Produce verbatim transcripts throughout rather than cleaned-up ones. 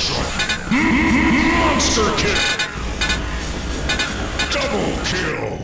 Ultra Monster Kick! Double kill!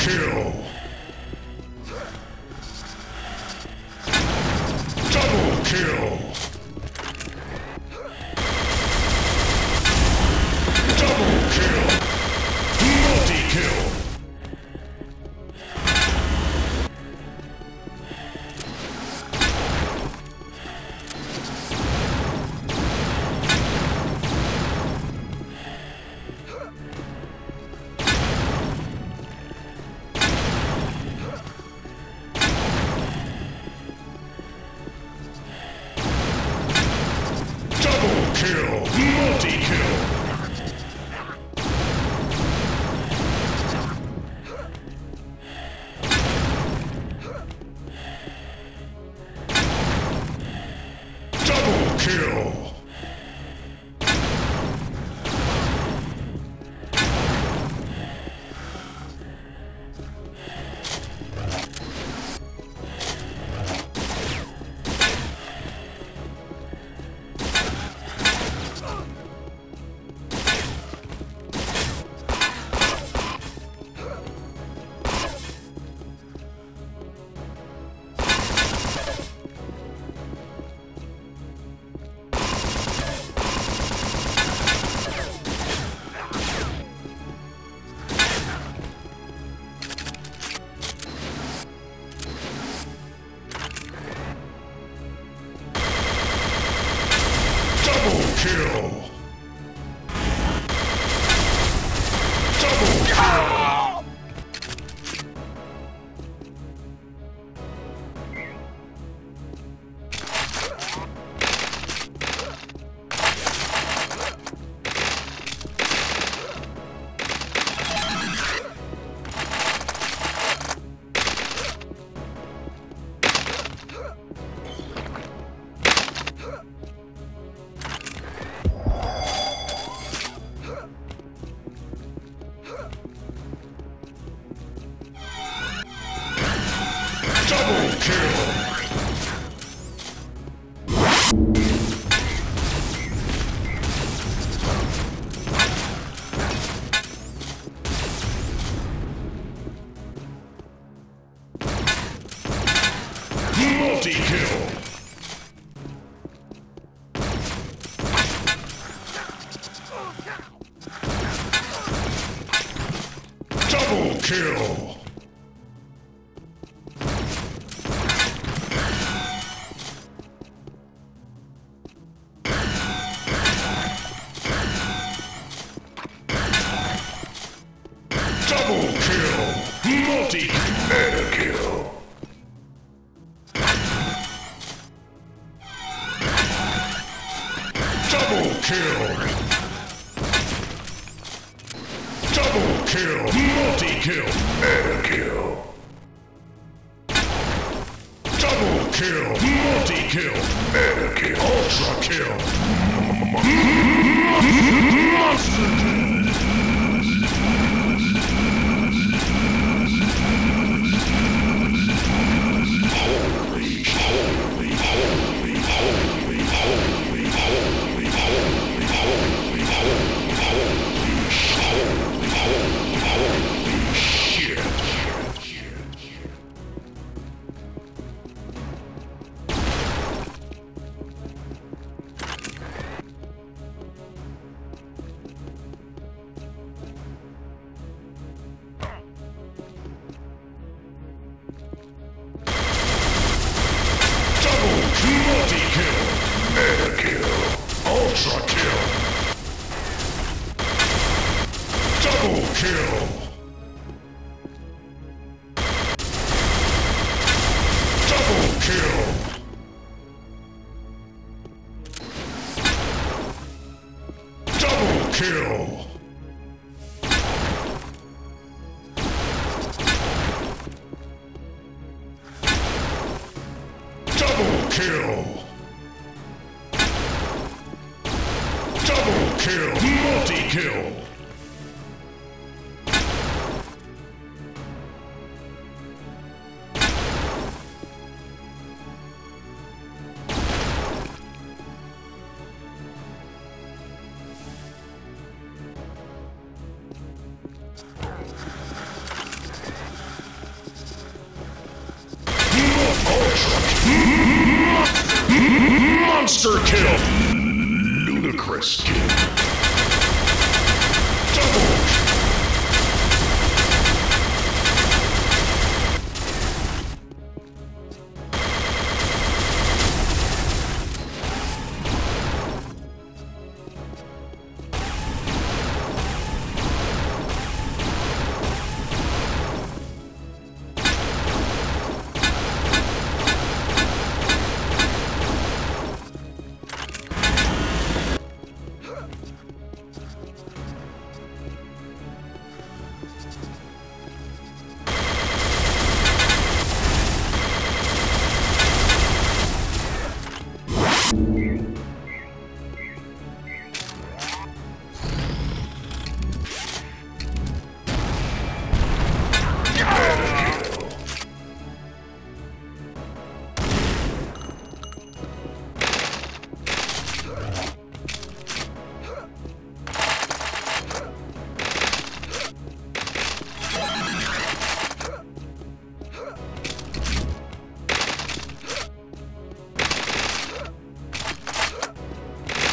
Kill! Double kill! Double kill! Multi-kill! Kill! Multi-kill! Double kill! Kill! Double kill! you Kill! Double kill! Multi meta kill! Double kill! Kill, multi-kill, mega kill. Double kill, multi-kill, mega kill, ultra kill. Holy, holy, holy, holy, holy, holy, holy, holy, holy, holy. Holy, holy, holy shit. Double multi-kill, mega kill, ultra kill. Double kill! Double kill! Double kill! Double kill! Double kill! Multi-kill! Monster kill! Ludicrous kill! Double! Ludicrous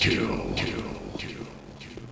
kill. Kill. Kill. Kill.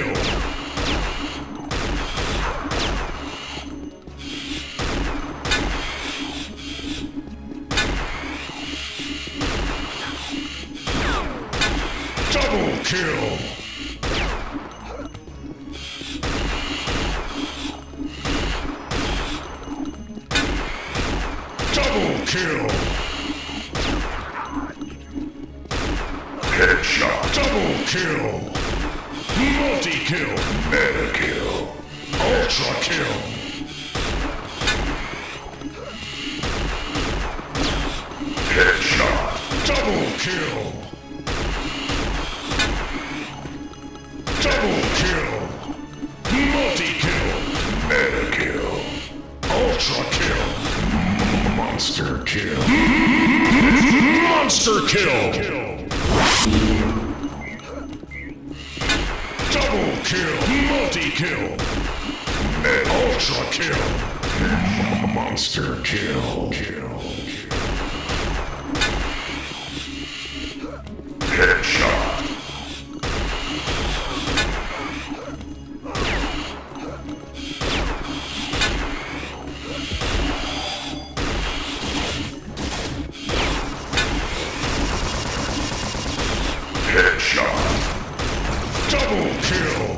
kill. Double kill. Kill. Headshot. Double kill. Multi-kill. Mega kill. Ultra kill. Headshot. Double kill. Double kill. Multi-kill. Mega kill. Ultra kill. Monster kill. Monster kill. Double kill. Multi-kill. Ultra kill. Monster kill. Headshot. Double kill!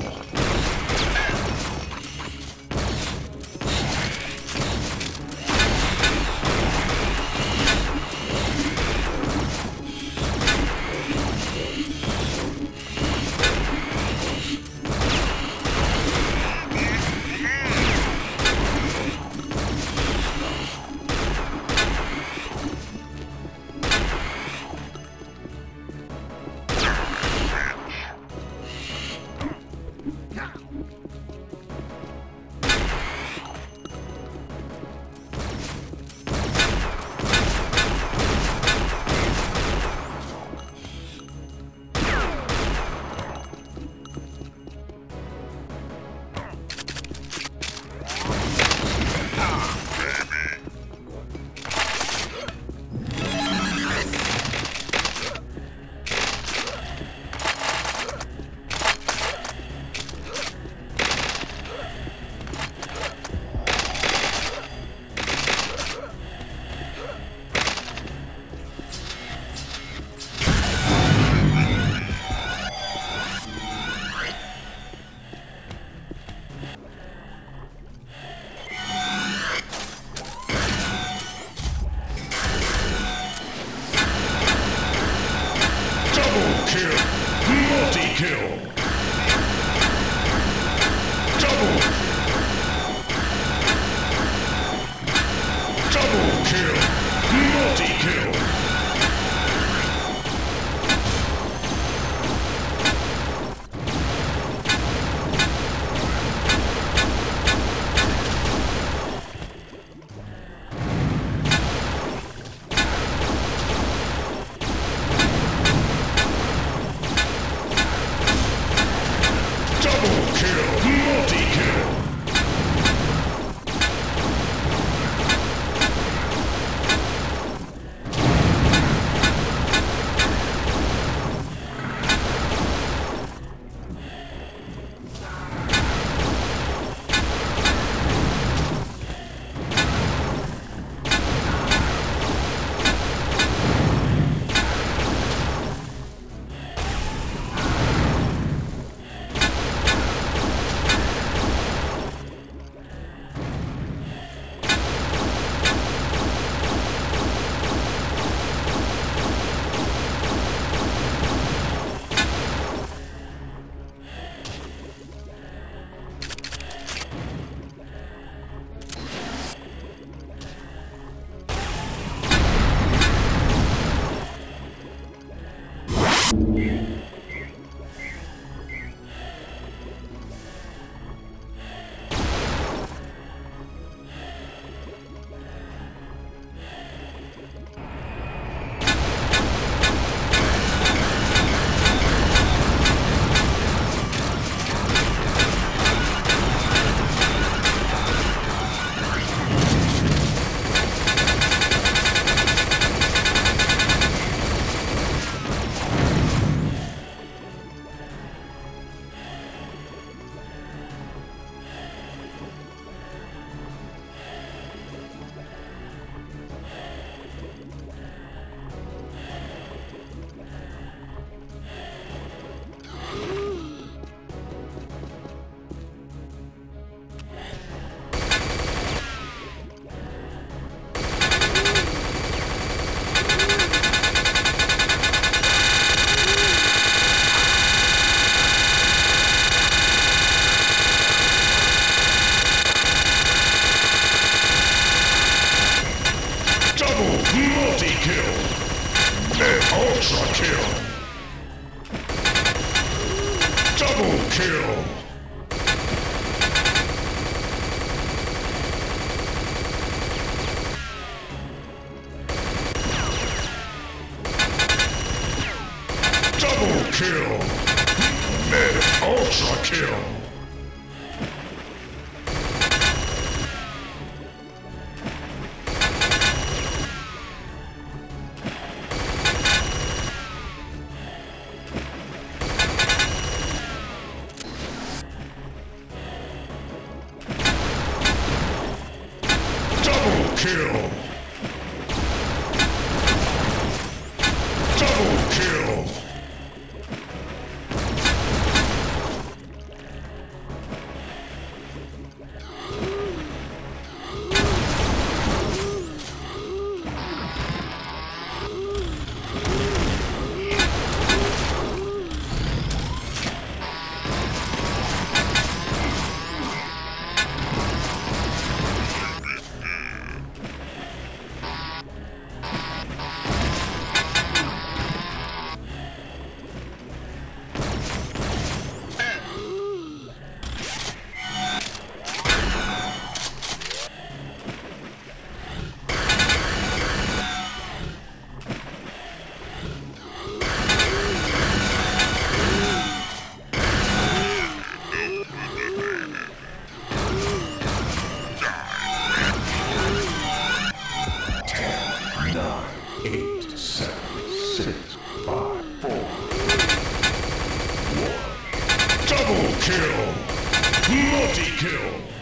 kill. Double kill. Double kill! Multi-kill!